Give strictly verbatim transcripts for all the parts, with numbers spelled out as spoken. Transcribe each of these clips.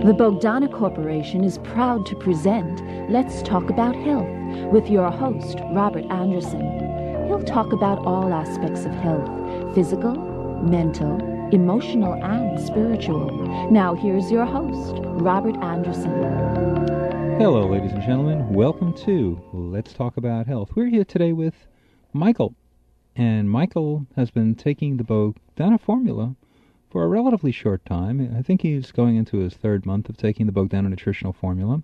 The Bogdana Corporation is proud to present Let's Talk About Health with your host, Robert Anderson. He'll talk about all aspects of health, physical, mental, emotional, and spiritual. Now here's your host, Robert Anderson. Hello, ladies and gentlemen. Welcome to Let's Talk About Health. We're here today with Michael. And Michael has been taking the Bogdana formula for a relatively short time. I think he's going into his third month of taking the Bogdana Nutritional Formula.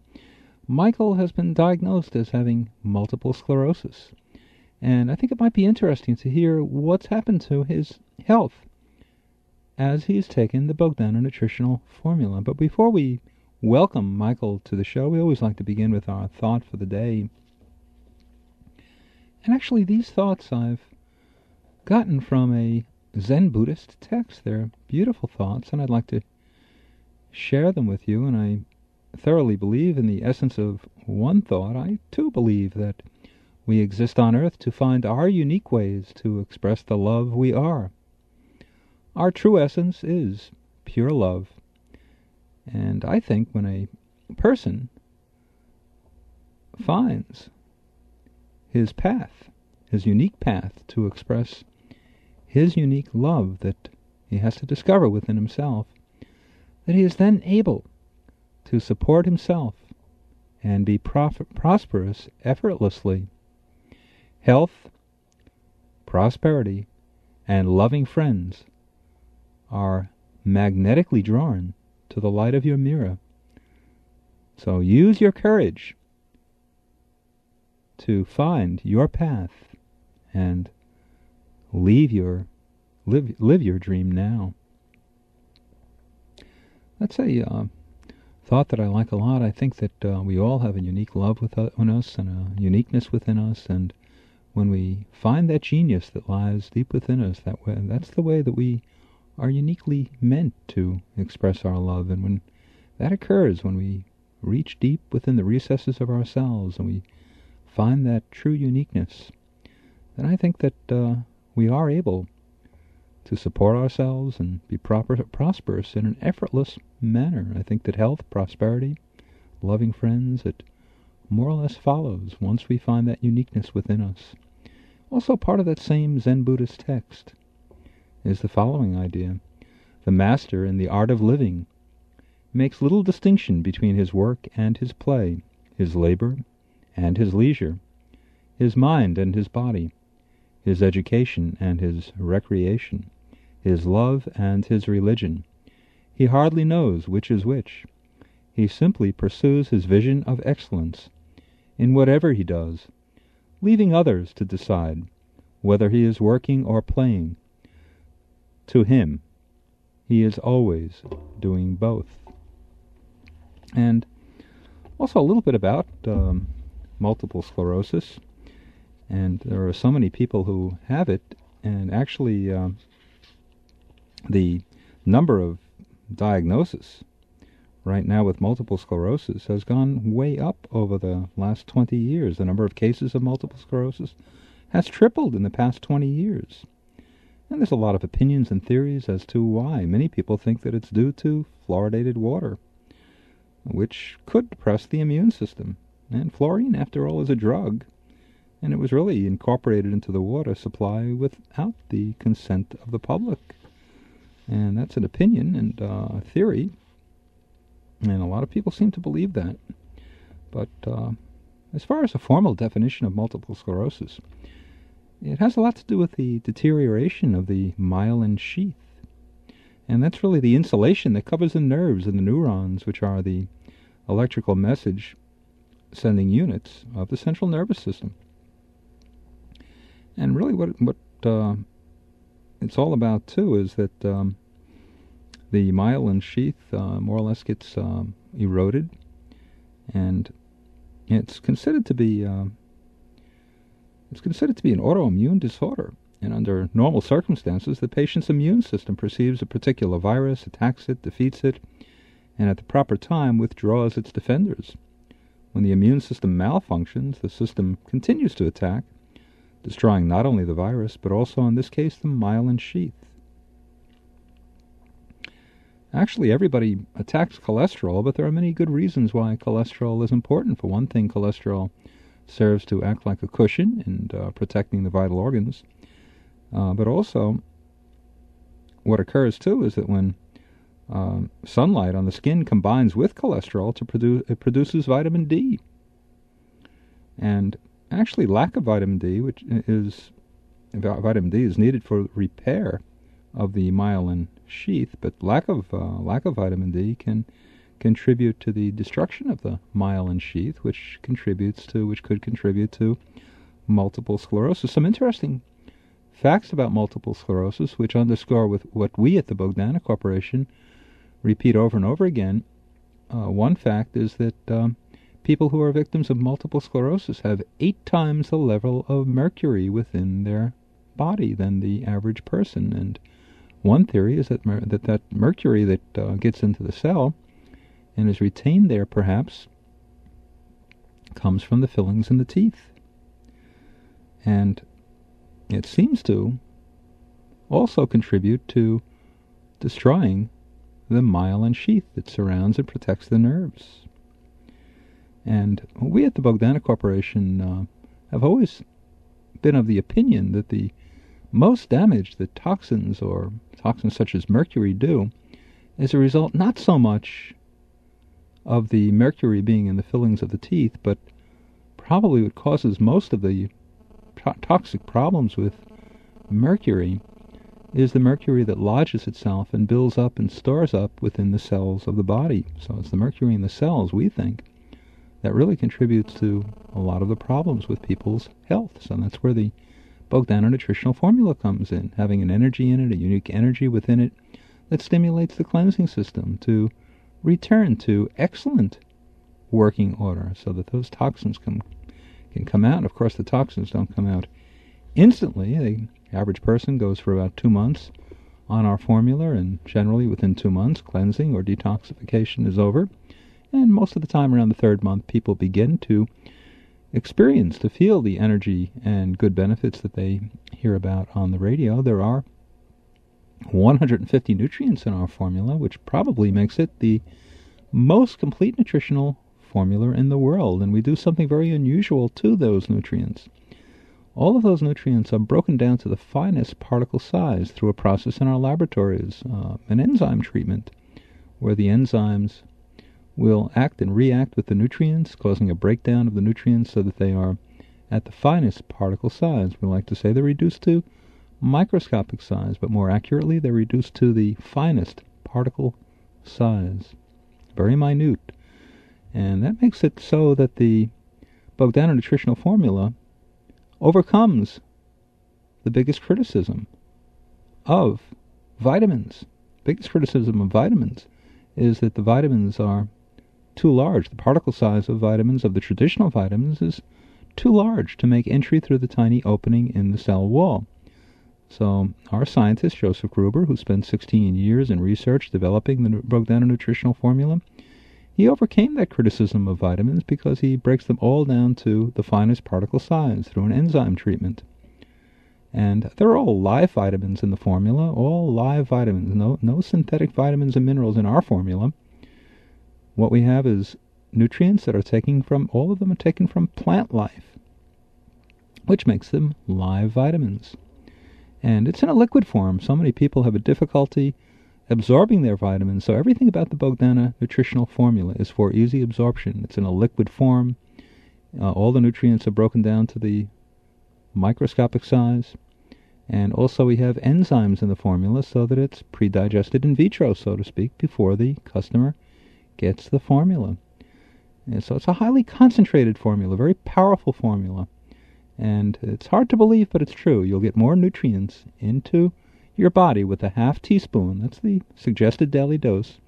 Michael has been diagnosed as having multiple sclerosis. And I think it might be interesting to hear what's happened to his health as he's taken the Bogdana Nutritional Formula. But before we welcome Michael to the show, we always like to begin with our thought for the day. And actually, these thoughts I've gotten from a Zen Buddhist texts. They're beautiful thoughts, and I'd like to share them with you, and I thoroughly believe in the essence of one thought. I, too, believe that we exist on earth to find our unique ways to express the love we are. Our true essence is pure love, and I think when a person finds his path, his unique path to express his unique love that he has to discover within himself, that he is then able to support himself and be prof- prosperous effortlessly. Health, prosperity, and loving friends are magnetically drawn to the light of your mirror. So use your courage to find your path and Leave your, live, live your dream now. That's a uh, thought that I like a lot. I think that uh, we all have a unique love within us and a uniqueness within us. And when we find that genius that lies deep within us, that way, that's the way that we are uniquely meant to express our love. And when that occurs, when we reach deep within the recesses of ourselves and we find that true uniqueness, then I think that Uh, we are able to support ourselves and be proper, prosperous in an effortless manner. I think that health, prosperity, loving friends, it more or less follows once we find that uniqueness within us. Also part of that same Zen Buddhist text is the following idea. The master in the art of living makes little distinction between his work and his play, his labor and his leisure, his mind and his body, his education and his recreation, his love and his religion. He hardly knows which is which. He simply pursues his vision of excellence in whatever he does, leaving others to decide whether he is working or playing. To him, he is always doing both. And also a little bit about um, multiple sclerosis. And there are so many people who have it, and actually uh, the number of diagnoses right now with multiple sclerosis has gone way up over the last twenty years. The number of cases of multiple sclerosis has tripled in the past twenty years. And there's a lot of opinions and theories as to why. Many people think that it's due to fluoridated water, which could depress the immune system. And fluorine, after all, is a drug. And it was really incorporated into the water supply without the consent of the public. And that's an opinion and uh, theory, and a lot of people seem to believe that. But uh, as far as a formal definition of multiple sclerosis, it has a lot to do with the deterioration of the myelin sheath. And that's really the insulation that covers the nerves and the neurons, which are the electrical message sending units of the central nervous system. And really what what uh, it's all about, too, is that um, the myelin sheath uh, more or less gets um, eroded. And it's considered to be uh, it's considered to be an autoimmune disorder. And under normal circumstances, the patient's immune system perceives a particular virus, attacks it, defeats it, and at the proper time withdraws its defenders. When the immune system malfunctions, the system continues to attack, destroying not only the virus, but also in this case the myelin sheath. Actually, everybody attacks cholesterol, but there are many good reasons why cholesterol is important. For one thing, cholesterol serves to act like a cushion in uh, protecting the vital organs. Uh, but also, what occurs, too, is that when um, sunlight on the skin combines with cholesterol, to produce, it produces vitamin D. And actually, lack of vitamin D, which is vitamin D is needed for repair of the myelin sheath, but lack of uh, lack of vitamin D can contribute to the destruction of the myelin sheath, which contributes to which could contribute to multiple sclerosis. Some interesting facts about multiple sclerosis, which underscore with what we at the Bogdana Corporation repeat over and over again. Uh, one fact is that um, people who are victims of multiple sclerosis have eight times the level of mercury within their body than the average person. And one theory is that mer- that, that mercury that uh, gets into the cell and is retained there, perhaps, comes from the fillings in the teeth. And it seems to also contribute to destroying the myelin sheath that surrounds and protects the nerves. And we at the Bogdana Corporation uh, have always been of the opinion that the most damage that toxins or toxins such as mercury do is a result not so much of the mercury being in the fillings of the teeth, but probably what causes most of the to- toxic problems with mercury is the mercury that lodges itself and builds up and stores up within the cells of the body. So it's the mercury in the cells, we think, that really contributes to a lot of the problems with people's health. So that's where the Bogdana Nutritional Formula comes in, having an energy in it, a unique energy within it that stimulates the cleansing system to return to excellent working order so that those toxins can, can come out. Of course, the toxins don't come out instantly. The average person goes for about two months on our formula, and generally within two months, cleansing or detoxification is over. And most of the time, around the third month, people begin to experience, to feel the energy and good benefits that they hear about on the radio. There are one hundred fifty nutrients in our formula, which probably makes it the most complete nutritional formula in the world. And we do something very unusual to those nutrients. All of those nutrients are broken down to the finest particle size through a process in our laboratories, uh, an enzyme treatment, where the enzymes will act and react with the nutrients, causing a breakdown of the nutrients so that they are at the finest particle size. We like to say they're reduced to microscopic size, but more accurately, they're reduced to the finest particle size, very minute. And that makes it so that the Bogdana Nutritional Formula overcomes the biggest criticism of vitamins. Biggest criticism of vitamins is that the vitamins are too large. The particle size of vitamins, of the traditional vitamins, is too large to make entry through the tiny opening in the cell wall. So our scientist, Joseph Gruber, who spent sixteen years in research developing the Bogdana Nutritional Formula, he overcame that criticism of vitamins because he breaks them all down to the finest particle size through an enzyme treatment. And they're all live vitamins in the formula, all live vitamins, no, no synthetic vitamins and minerals in our formula. What we have is nutrients that are taken from, all of them are taken from plant life, which makes them live vitamins. And it's in a liquid form. So many people have a difficulty absorbing their vitamins. So everything about the Bogdana Nutritional Formula is for easy absorption. It's in a liquid form. Uh, all the nutrients are broken down to the microscopic size. And also we have enzymes in the formula so that it's pre-digested in vitro, so to speak, before the customer gets the formula. And so it's a highly concentrated formula, a very powerful formula. And it's hard to believe, but it's true. You'll get more nutrients into your body with a half teaspoon. That's the suggested daily dose.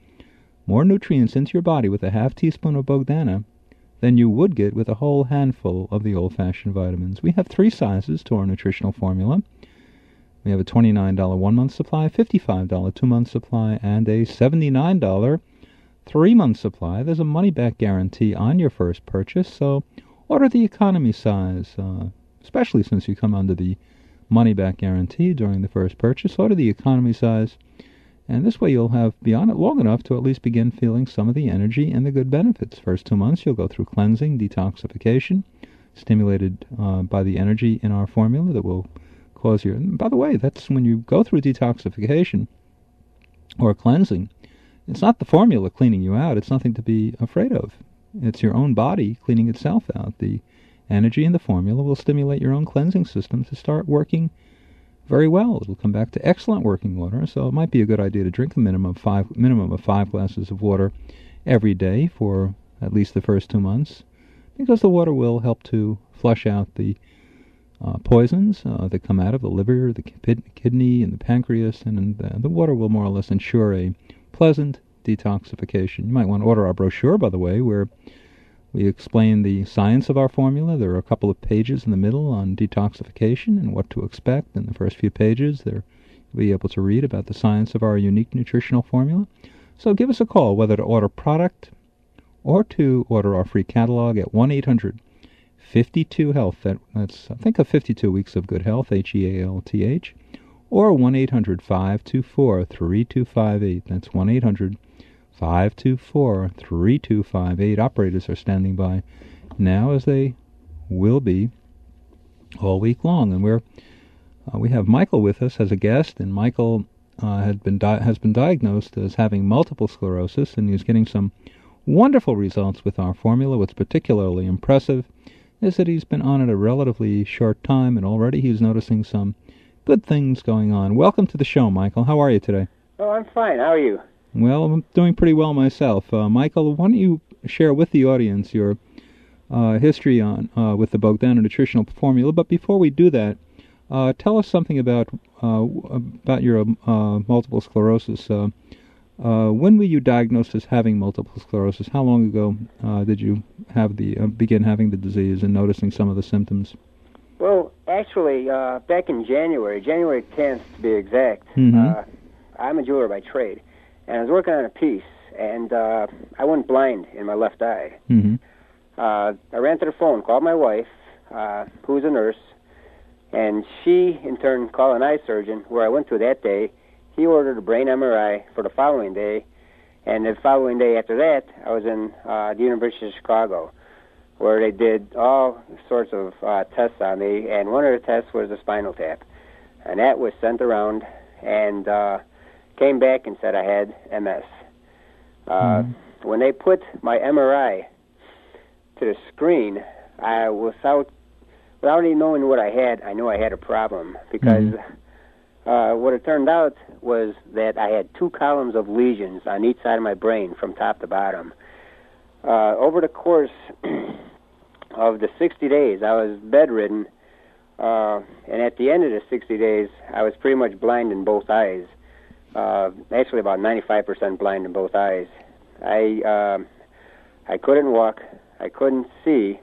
More nutrients into your body with a half teaspoon of Bogdana than you would get with a whole handful of the old-fashioned vitamins. We have three sizes to our nutritional formula. We have a twenty-nine dollar one-month supply, fifty-five dollar two-month supply, and a seventy-nine dollar three-month supply. There's a money-back guarantee on your first purchase, so order the economy size, uh, especially since you come under the money-back guarantee during the first purchase. Order the economy size And this way you'll have been on it long enough to at least begin feeling some of the energy and the good benefits. First two months you'll go through cleansing, detoxification, stimulated uh, by the energy in our formula that will cause your... And by the way, that's when you go through detoxification or cleansing. It's not the formula cleaning you out. It's nothing to be afraid of. It's your own body cleaning itself out. The energy in the formula will stimulate your own cleansing system to start working very well. It'll come back to excellent working order, so it might be a good idea to drink a minimum of five, minimum of five glasses of water every day for at least the first two months, because the water will help to flush out the uh, poisons uh, that come out of the liver, the kidney, and the pancreas, and, and the, the water will more or less ensure a pleasant detoxification. You might want to order our brochure, by the way, where we explain the science of our formula. There are a couple of pages in the middle on detoxification and what to expect. In the first few pages, there you'll be able to read about the science of our unique nutritional formula. So give us a call, whether to order product or to order our free catalog at one eight hundred fifty-two health. That, that's, I think, of fifty-two weeks of good health, H E A L T H. Or one eight hundred five two four three two five eight. That's one eight hundred five two four three two five eight. Operators are standing by now, as they will be all week long. And we're uh, we have Michael with us as a guest, and Michael uh, had been di- has been diagnosed as having multiple sclerosis, and he's getting some wonderful results with our formula. What's particularly impressive is that he's been on it a relatively short time, and already he's noticing some good things going on. Welcome to the show, Michael. How are you today? Oh, I'm fine. How are you? Well, I'm doing pretty well myself. Uh, Michael, why don't you share with the audience your uh, history on uh, with the Bogdana Nutritional Formula? But before we do that, uh, tell us something about uh, about your uh, multiple sclerosis. Uh, uh, when were you diagnosed as having multiple sclerosis? How long ago uh, did you have the uh, begin having the disease and noticing some of the symptoms? Well, actually, uh, back in January, January tenth to be exact, mm-hmm. uh, I'm a jeweler by trade, and I was working on a piece, and uh, I went blind in my left eye. Mm-hmm. Uh, I ran to the phone, called my wife, uh, who was a nurse, and she, in turn, called an eye surgeon, where I went to that day. He ordered a brain M R I for the following day, and the following day after that, I was in uh, the University of Chicago, where they did all sorts of uh, tests on me, and one of the tests was a spinal tap. And that was sent around and uh, came back and said I had M S. Uh, mm-hmm. When they put my M R I to the screen, I was out, without even knowing what I had, I knew I had a problem, because mm-hmm. uh, what it turned out was that I had two columns of lesions on each side of my brain from top to bottom. Uh, over the course of the sixty days, I was bedridden, uh, and at the end of the sixty days, I was pretty much blind in both eyes, uh, actually about ninety-five percent blind in both eyes. I uh, I couldn't walk, I couldn't see,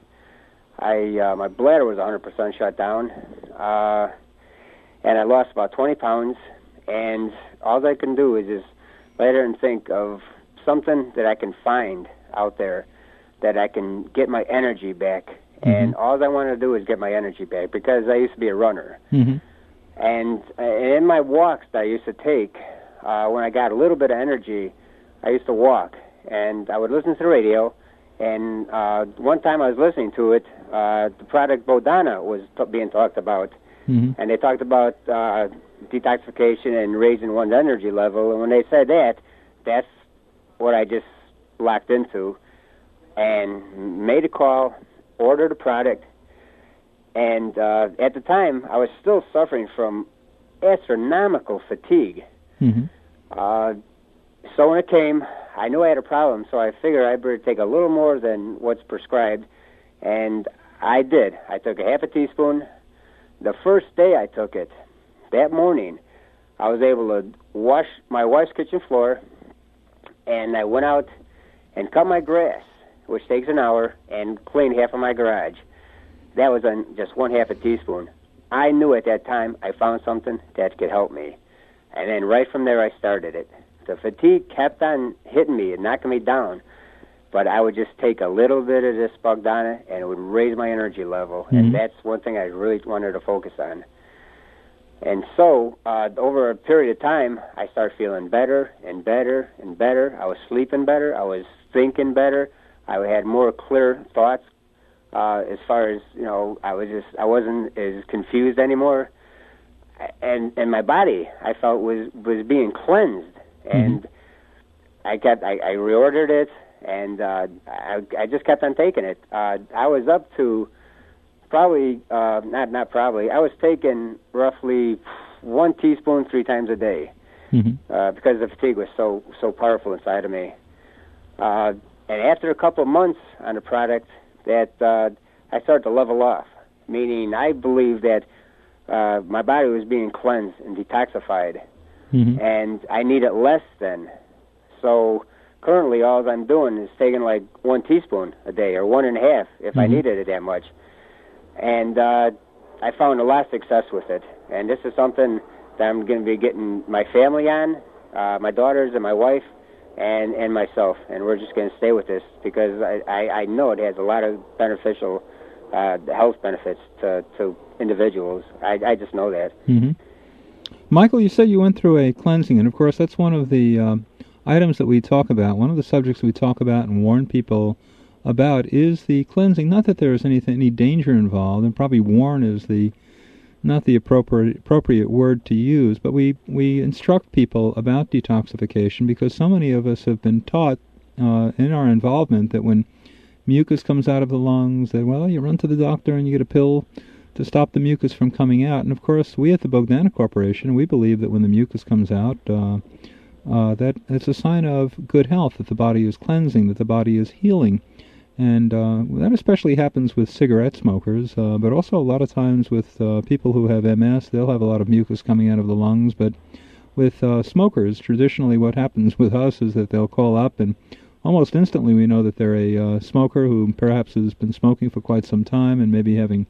I uh, my bladder was one hundred percent shut down, uh, and I lost about twenty pounds, and all I can do is just lay there and think of something that I can find out there that I can get my energy back. Mm-hmm. And all I want to do is get my energy back, because I used to be a runner. Mm-hmm. And in my walks that I used to take, uh, when I got a little bit of energy, I used to walk. And I would listen to the radio, and uh, one time I was listening to it, uh, the product Bogdana was t- being talked about. Mm-hmm. And they talked about uh, detoxification and raising one's energy level. And when they said that, that's what I just locked into, and made a call, ordered a product, and uh, at the time I was still suffering from astronomical fatigue. Mm-hmm. Uh, so when it came, I knew I had a problem, so I figured I better take a little more than what's prescribed, and I did. I took a half a teaspoon. The first day I took it, that morning, I was able to wash my wife's kitchen floor, and I went out and cut my grass, which takes an hour, and cleaned half of my garage. That was on just one half a teaspoon. I knew at that time I found something that could help me. And then right from there I started it. The fatigue kept on hitting me and knocking me down, but I would just take a little bit of this Bogdana and it would raise my energy level. Mm-hmm. And that's one thing I really wanted to focus on. And so, uh, over a period of time, I started feeling better and better and better. I was sleeping better. I was thinking better. I had more clear thoughts. Uh, as far as, you know, I was just I wasn't as confused anymore, and and my body I felt was was being cleansed, and mm-hmm. I kept I, I reordered it, and uh, I I just kept on taking it. Uh, I was up to probably uh, not not probably I was taking roughly one teaspoon three times a day, mm-hmm. uh, because the fatigue was so so powerful inside of me, uh, and after a couple of months on the product, that uh, I started to level off, meaning I believed that uh, my body was being cleansed and detoxified, mm-hmm. and I need it less then. So currently all I'm doing is taking like one teaspoon a day or one and a half if mm-hmm. I needed it that much. And uh, I found a lot of success with it. And this is something that I'm going to be getting my family on, uh, my daughters and my wife, and and myself, and we're just going to stay with this because I, I, I know it has a lot of beneficial uh, health benefits to, to individuals. I, I just know that. Mm-hmm. Michael, you said you went through a cleansing, and of course that's one of the uh, items that we talk about, one of the subjects we talk about and warn people about is the cleansing. Not that there is anything, any danger involved, and probably warn is the not the appropriate appropriate word to use, but we, we instruct people about detoxification because so many of us have been taught uh, in our involvement that when mucus comes out of the lungs, that, well, you run to the doctor and you get a pill to stop the mucus from coming out. And, of course, we at the Bogdana Corporation, we believe that when the mucus comes out, uh, uh, that it's a sign of good health, that the body is cleansing, that the body is healing. And uh, that especially happens with cigarette smokers, uh, but also a lot of times with uh, people who have M S, they'll have a lot of mucus coming out of the lungs. But with uh, smokers, traditionally what happens with us is that they'll call up and almost instantly we know that they're a uh, smoker who perhaps has been smoking for quite some time and maybe having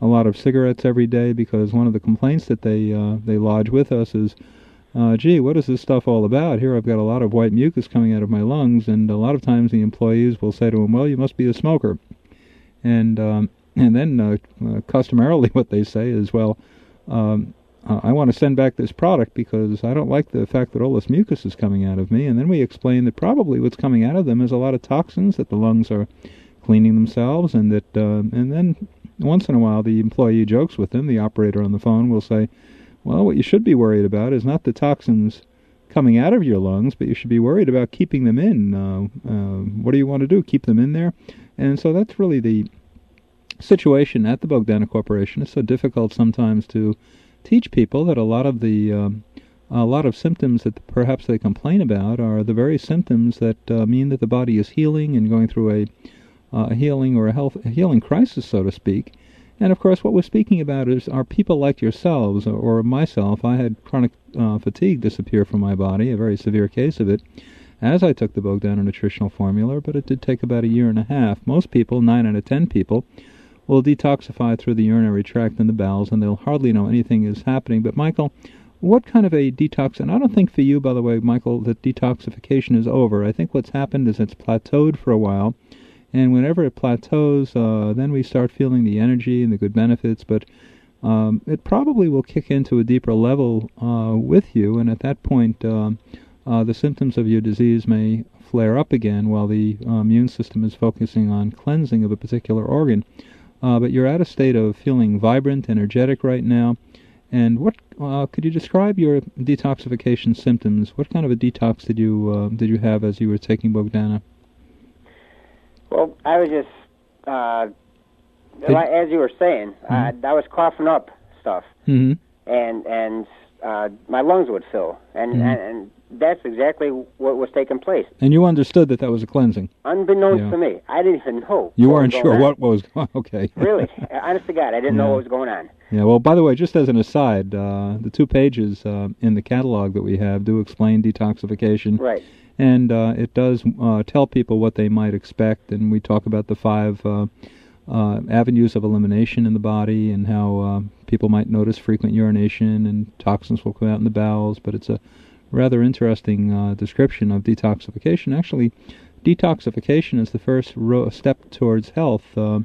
a lot of cigarettes every day, because one of the complaints that they, uh, they lodge with us is, Uh, gee, what is this stuff all about? Here I've got a lot of white mucus coming out of my lungs, and a lot of times the employees will say to them, well, you must be a smoker. And um, and then uh, uh, customarily what they say is, well, um, I want to send back this product because I don't like the fact that all this mucus is coming out of me. And then we explain that probably what's coming out of them is a lot of toxins that the lungs are cleaning themselves, and that uh, and then once in a while the employee jokes with them, the operator on the phone will say, well, what you should be worried about is not the toxins coming out of your lungs, but you should be worried about keeping them in. Uh, uh, what do you want to do? Keep them in there? And so that's really the situation at the Bogdana Corporation. It's so difficult sometimes to teach people that a lot of the um, a lot of symptoms that perhaps they complain about are the very symptoms that uh, mean that the body is healing and going through a uh, healing or a health a healing crisis, so to speak. And, of course, what we're speaking about is are people like yourselves or, or myself. I had chronic uh, fatigue disappear from my body, a very severe case of it, as I took the Bogdana Nutritional Formula, but it did take about a year and a half. Most people, nine out of ten people, will detoxify through the urinary tract and the bowels, and they'll hardly know anything is happening. But, Michael, what kind of a detox? And I don't think for you, by the way, Michael, that detoxification is over. I think what's happened is it's plateaued for a while. And whenever it plateaus, uh, then we start feeling the energy and the good benefits. But um, it probably will kick into a deeper level uh, with you. And at that point, um, uh, the symptoms of your disease may flare up again while the uh, immune system is focusing on cleansing of a particular organ. Uh, but you're at a state of feeling vibrant, energetic right now. And what uh, could you describe your detoxification symptoms? What kind of a detox did you uh, did you have as you were taking Bogdana? Well, I was just, uh, as you were saying, mm-hmm. I, I was coughing up stuff, mm-hmm. and and uh, my lungs would fill, and, mm-hmm. and, and that's exactly what was taking place. And you understood that that was a cleansing? Unbeknownst yeah. to me. I didn't even know. You weren't sure what was going on? Okay. Really. Honest to God, I didn't yeah. know what was going on. Yeah, well, by the way, just as an aside, uh, the two pages uh, in the catalog that we have do explain detoxification. Right. And uh, it does uh, tell people what they might expect, and we talk about the five uh, uh, avenues of elimination in the body and how uh, people might notice frequent urination and toxins will come out in the bowels, but it's a rather interesting uh, description of detoxification. Actually, detoxification is the first ro- step towards health. Uh,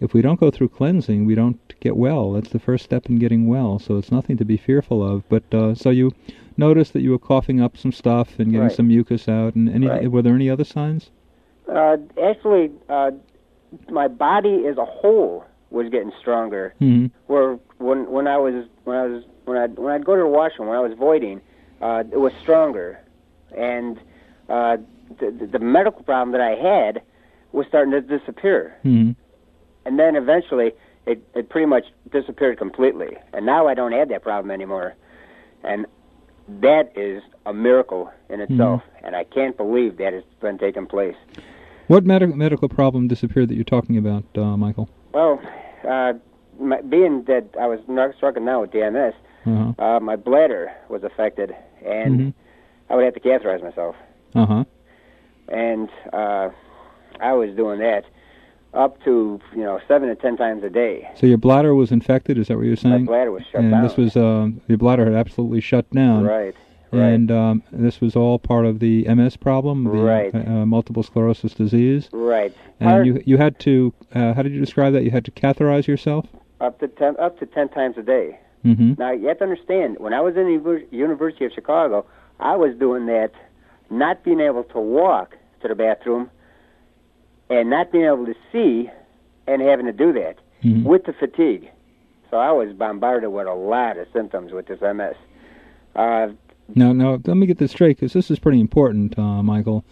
if we don't go through cleansing, we don't get well. That's the first step in getting well. So it's nothing to be fearful of. But uh, so you noticed that you were coughing up some stuff and getting right. some mucus out. And any, right. were there any other signs? Uh, actually, uh, my body as a whole was getting stronger. Mm-hmm. Where when when I was when I was when I when I'd go to the washroom, when I was voiding, uh, it was stronger, and uh, the the medical problem that I had was starting to disappear. Mm-hmm. And then eventually, it, it pretty much disappeared completely. And now I don't have that problem anymore. And that is a miracle in itself. Mm-hmm. And I can't believe that it's been taking place. What med- medical problem disappeared that you're talking about, uh, Michael? Well, uh, my, being that I was struggling now with D M S, uh-huh. uh, my bladder was affected. And mm-hmm. I would have to catheterize myself. Uh-huh. And uh, I was doing that up to, you know, seven to ten times a day. So your bladder was infected, is that what you were saying? My bladder was shut and down. And this was, um, your bladder had absolutely shut down. Right, right. And um, this was all part of the M S problem, the right. uh, multiple sclerosis disease. Right. And Our, you you had to, uh, how did you describe that? You had to catheterize yourself? Up to ten, up to ten times a day. Mm-hmm. Now, you have to understand, when I was in the University of Chicago, I was doing that, not being able to walk to the bathroom, and not being able to see and having to do that mm-hmm. with the fatigue. So I was bombarded with a lot of symptoms with this M S. Uh, now, now, let me get this straight, because this is pretty important, uh, Michael.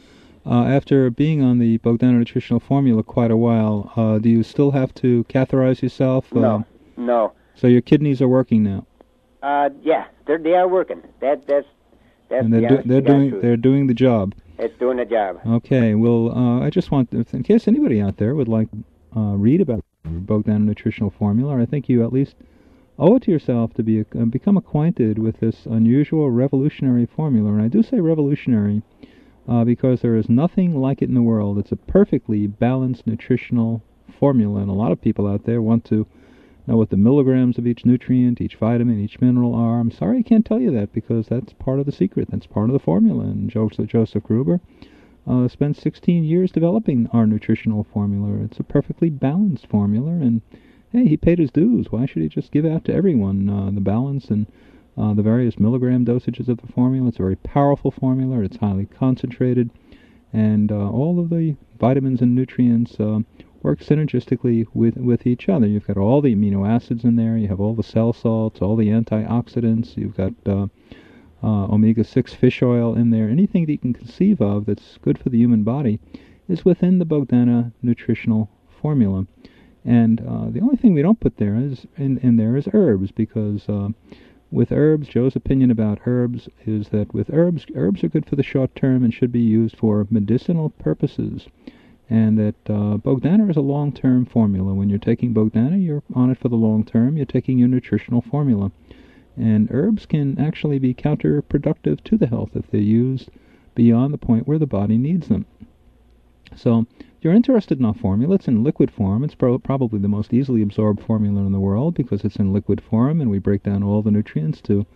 Uh, after being on the Bogdana Nutritional Formula quite a while, uh, do you still have to catheterize yourself? Uh, no, no. So your kidneys are working now? Uh, yeah, they're, they are working. That, that's, that's and they're, the do, they're, doing, they're doing the job. It's doing the job. Okay. Well, uh, I just want, to, in case anybody out there would like to uh, read about Bogdana Nutritional Formula, I think you at least owe it to yourself to be uh, become acquainted with this unusual revolutionary formula. And I do say revolutionary uh, because there is nothing like it in the world. It's a perfectly balanced nutritional formula, and a lot of people out there want to know what the milligrams of each nutrient, each vitamin, each mineral are. I'm sorry I can't tell you that, because that's part of the secret. That's part of the formula. And Joseph Gruber uh, spent sixteen years developing our nutritional formula. It's a perfectly balanced formula, and hey, he paid his dues. Why should he just give out to everyone uh, the balance and uh, the various milligram dosages of the formula? It's a very powerful formula. It's highly concentrated, and uh, all of the vitamins and nutrients uh, work synergistically with, with each other. You've got all the amino acids in there. You have all the cell salts, all the antioxidants. You've got uh, uh, omega six fish oil in there. Anything that you can conceive of that's good for the human body is within the Bogdana Nutritional Formula. And uh, the only thing we don't put there is in, in there is herbs, because uh, with herbs, Joe's opinion about herbs is that with herbs, herbs are good for the short term and should be used for medicinal purposes. And that uh, Bogdana is a long-term formula. When you're taking Bogdana, you're on it for the long term. You're taking your nutritional formula. And herbs can actually be counterproductive to the health if they're used beyond the point where the body needs them. So if you're interested in our formula, it's in liquid form. It's pro- probably the most easily absorbed formula in the world, because it's in liquid form, and we break down all the nutrients to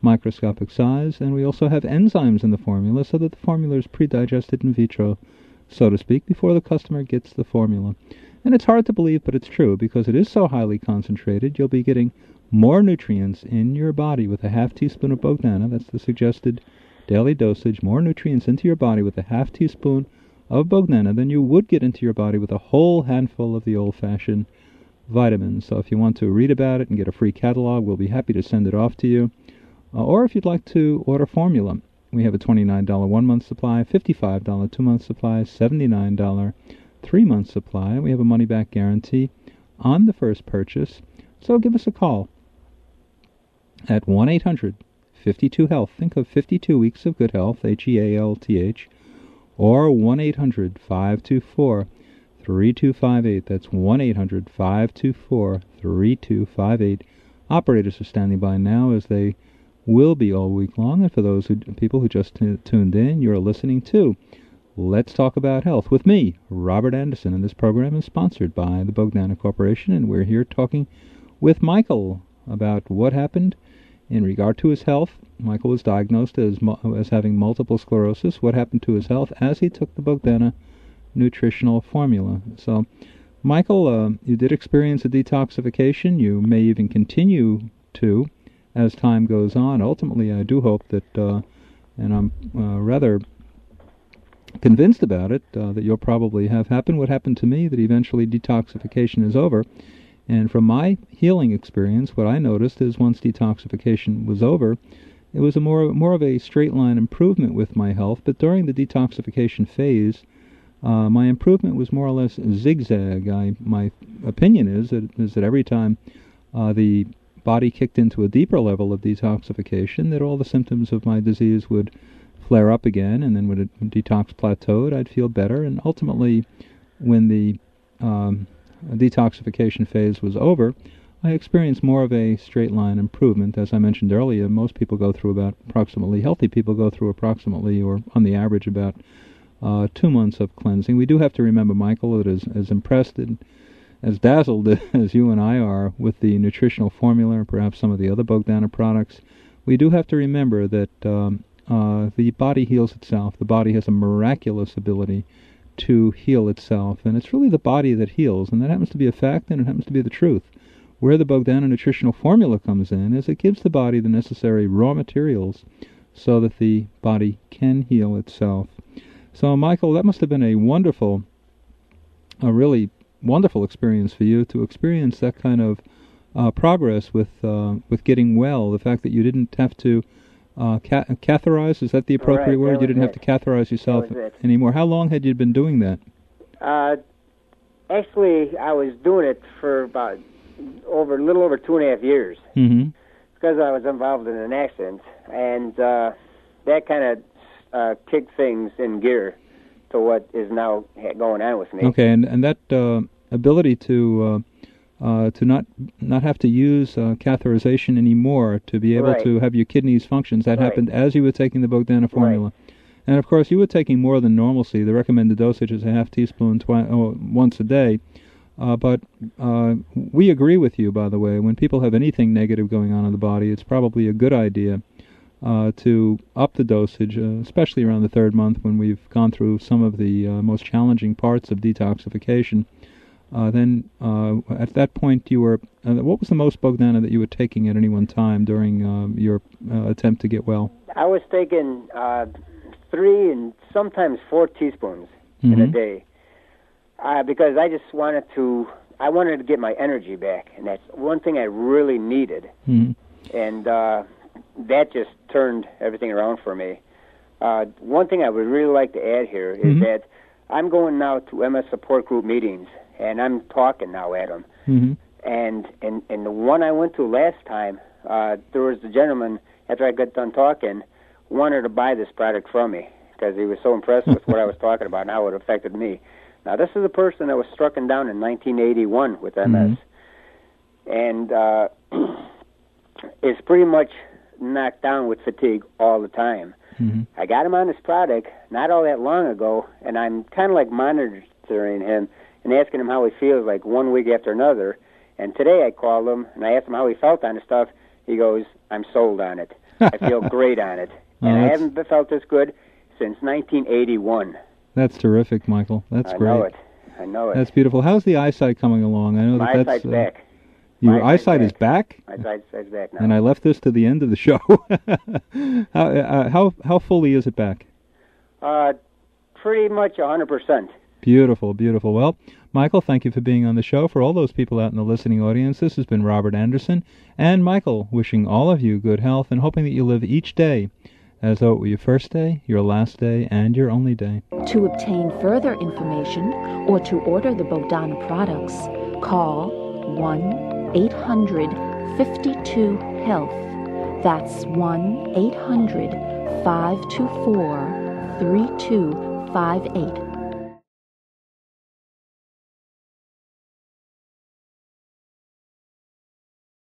microscopic size. And we also have enzymes in the formula, so that the formula is pre-digested in vitro, so to speak, before the customer gets the formula. And it's hard to believe, but it's true, because it is so highly concentrated. You'll be getting more nutrients in your body with a half teaspoon of Bogdana. That's the suggested daily dosage. More nutrients into your body with a half teaspoon of Bogdana than you would get into your body with a whole handful of the old-fashioned vitamins. So if you want to read about it and get a free catalog, we'll be happy to send it off to you. Uh, or if you'd like to order formula, we have a twenty-nine dollar one-month supply, fifty-five dollar two-month supply, seventy-nine dollar three-month supply. We have a money-back guarantee on the first purchase. So give us a call at one eight hundred fifty-two health. Think of fifty-two weeks of good health, H E A L T H, or one eight hundred five two four three two five eight. That's one eight hundred five two four three two five eight. Operators are standing by now, as they will be all week long. And for those who, people who just t- tuned in, you're listening to Let's Talk About Health with me, Robert Anderson. And this program is sponsored by the Bogdana Corporation, and we're here talking with Michael about what happened in regard to his health. Michael was diagnosed as, mu- as having multiple sclerosis. What happened to his health as he took the Bogdana Nutritional Formula. So Michael, uh, you did experience a detoxification. You may even continue to as time goes on. Ultimately, I do hope that, uh, and I'm uh, rather convinced about it, uh, that you'll probably have happened what happened to me, that eventually detoxification is over. And from my healing experience, what I noticed is once detoxification was over, it was a more more of a straight-line improvement with my health. But during the detoxification phase, uh, my improvement was more or less zigzag. I, my opinion is that, is that every time uh, the body kicked into a deeper level of detoxification, that all the symptoms of my disease would flare up again, and then when it detox plateaued, I'd feel better. And ultimately, when the um, detoxification phase was over, I experienced more of a straight-line improvement. As I mentioned earlier, most people go through about approximately, healthy people go through approximately, or on the average, about uh, two months of cleansing. We do have to remember, Michael, that as, as impressed and as dazzled as you and I are with the nutritional formula, and perhaps some of the other Bogdana products, we do have to remember that um, uh, the body heals itself. The body has a miraculous ability to heal itself, and it's really the body that heals, and that happens to be a fact, and it happens to be the truth. Where the Bogdana Nutritional Formula comes in is it gives the body the necessary raw materials so that the body can heal itself. So, Michael, that must have been a wonderful, a really wonderful experience for you to experience that kind of uh, progress with uh, with getting well. The fact that you didn't have to uh, ca catheterize, is that the appropriate right, word? You didn't it. have to catheterize yourself anymore. How long had you been doing that? Uh, actually, I was doing it for about... over a little over two and a half years, mm-hmm. because I was involved in an accident, and uh, that kind of uh, kicked things in gear to what is now going on with me. Okay, and and that uh, ability to uh, uh, to not not have to use uh, catheterization anymore to be able right. to have your kidneys functions that right. happened as you were taking the Bogdana formula, right. and of course you were taking more than normalcy. The recommended dosage is a half teaspoon twi oh, once a day. Uh, but uh, we agree with you, by the way. When people have anything negative going on in the body, it's probably a good idea uh, to up the dosage, uh, especially around the third month when we've gone through some of the uh, most challenging parts of detoxification. Uh, then uh, at that point, you were uh, what was the most Bogdana that you were taking at any one time during uh, your uh, attempt to get well? I was taking uh, three and sometimes four teaspoons mm-hmm. in a day. Uh, because I just wanted to, I wanted to get my energy back, and that's one thing I really needed, mm-hmm. and uh, that just turned everything around for me. Uh, one thing I would really like to add here is mm-hmm. that I'm going now to M S support group meetings, and I'm talking now at them, mm-hmm. and, and, and the one I went to last time, uh, there was a gentleman, after I got done talking, wanted to buy this product from me, because he was so impressed with what I was talking about and how it affected me. Now, this is a person that was struck down in nineteen eighty-one with M S, mm-hmm. and uh, is pretty much knocked down with fatigue all the time. Mm-hmm. I got him on this product not all that long ago, and I'm kind of like monitoring him and asking him how he feels, like one week after another. And today I called him, and I asked him how he felt on the stuff. He goes, I'm sold on it. I feel great on it. And oh, I haven't felt this good since nineteen eighty-one. That's terrific, Michael. That's I great. I know it. I know it. That's beautiful. How's the eyesight coming along? I know My that that's. Eyesight's uh, back. Your My eyesight back. is back. My eyesight's back now. And I left this to the end of the show. how, uh, how how fully is it back? Uh, pretty much a hundred percent. Beautiful, beautiful. Well, Michael, thank you for being on the show. For all those people out in the listening audience, this has been Robert Anderson and Michael, wishing all of you good health and hoping that you live each day as though it were your first day, your last day, and your only day. To obtain further information or to order the Bogdana products, call one eight hundred five two HEALTH. That's one eight hundred five two four three two five eight.